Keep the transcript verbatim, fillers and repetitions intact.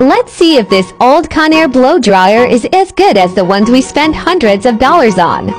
Let's see if this old Conair blow dryer is as good as the ones we spent hundreds of dollars on.